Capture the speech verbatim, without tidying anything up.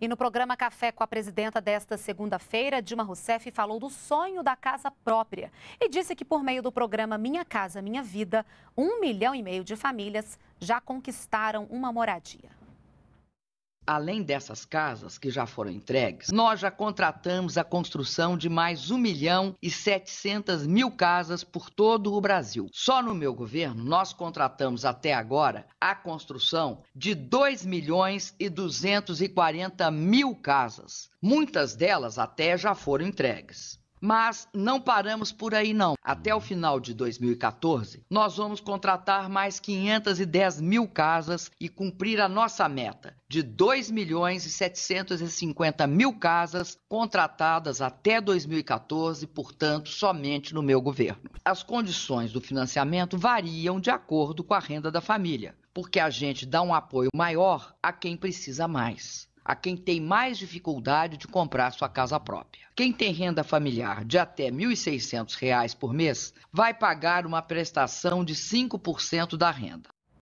E no programa Café com a Presidenta desta segunda-feira, Dilma Rousseff falou do sonho da casa própria e disse que por meio do programa Minha Casa, Minha Vida, um milhão e meio de famílias já conquistaram uma moradia. Além dessas casas que já foram entregues, nós já contratamos a construção de mais um milhão e setecentas mil casas por todo o Brasil. Só no meu governo, nós contratamos até agora a construção de dois milhões e duzentas e quarenta mil casas. Muitas delas até já foram entregues. Mas não paramos por aí não. Até o final de dois mil e quatorze, nós vamos contratar mais quinhentas e dez mil casas e cumprir a nossa meta de dois milhões e setecentas e cinquenta mil casas contratadas até dois mil e quatorze, portanto, somente no meu governo. As condições do financiamento variam de acordo com a renda da família, porque a gente dá um apoio maior a quem precisa mais, a quem tem mais dificuldade de comprar sua casa própria. Quem tem renda familiar de até mil e seiscentos reais por mês vai pagar uma prestação de cinco por cento da renda.